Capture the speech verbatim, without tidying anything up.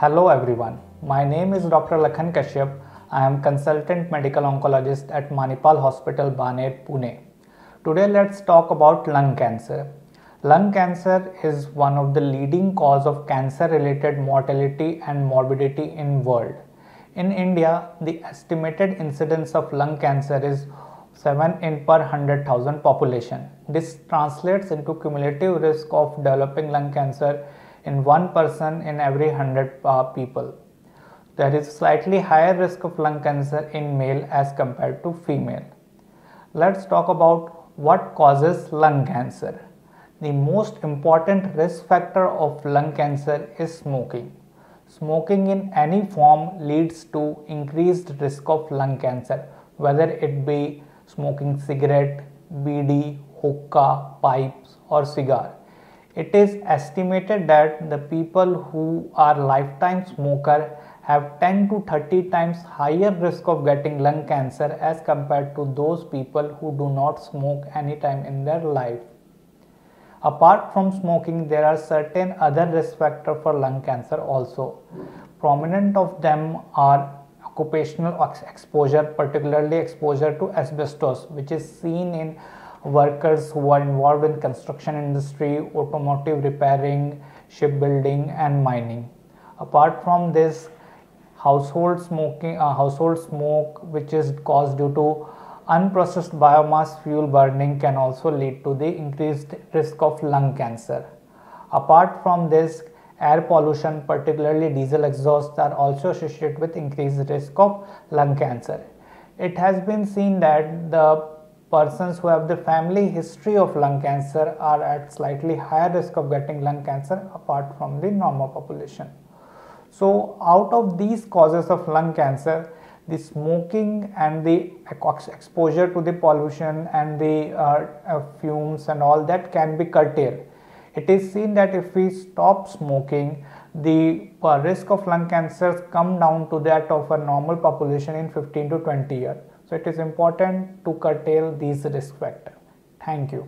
Hello everyone, my name is Doctor Lakhan Kashyap. I am consultant medical oncologist at Manipal Hospital, Baner, Pune. Today let's talk about lung cancer. Lung cancer is one of the leading cause of cancer related mortality and morbidity in world. In India, the estimated incidence of lung cancer is seven in per one hundred thousand population. This translates into cumulative risk of developing lung cancer in one person in every one hundred uh, people. There is slightly higher risk of lung cancer in male as compared to female. Let's talk about what causes lung cancer. The most important risk factor of lung cancer is smoking. Smoking in any form leads to increased risk of lung cancer, whether it be smoking cigarette, B D, hookah, pipes or cigar. It is estimated that the people who are lifetime smoker have ten to thirty times higher risk of getting lung cancer as compared to those people who do not smoke any time in their life. Apart from smoking, there are certain other risk factors for lung cancer also. Prominent of them are occupational exposure, particularly exposure to asbestos, which is seen in workers who are involved in construction industry, automotive repairing, shipbuilding and mining. Apart from this, household smoking, uh, household smoke which is caused due to unprocessed biomass fuel burning can also lead to the increased risk of lung cancer. Apart from this, air pollution, particularly diesel exhausts, are also associated with increased risk of lung cancer. It has been seen that the persons who have the family history of lung cancer are at slightly higher risk of getting lung cancer apart from the normal population. So out of these causes of lung cancer, the smoking and the exposure to the pollution and the uh, fumes and all that can be curtailed. It is seen that if we stop smoking, the uh, risk of lung cancers come down to that of a normal population in fifteen to twenty years. So it is important to curtail these risk factors. Thank you.